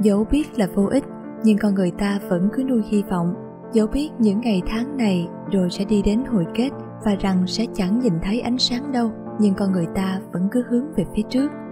Dẫu biết là vô ích, nhưng con người ta vẫn cứ nuôi hy vọng. Dẫu biết những ngày tháng này rồi sẽ đi đến hồi kết và rằng sẽ chẳng nhìn thấy ánh sáng đâu, nhưng con người ta vẫn cứ hướng về phía trước.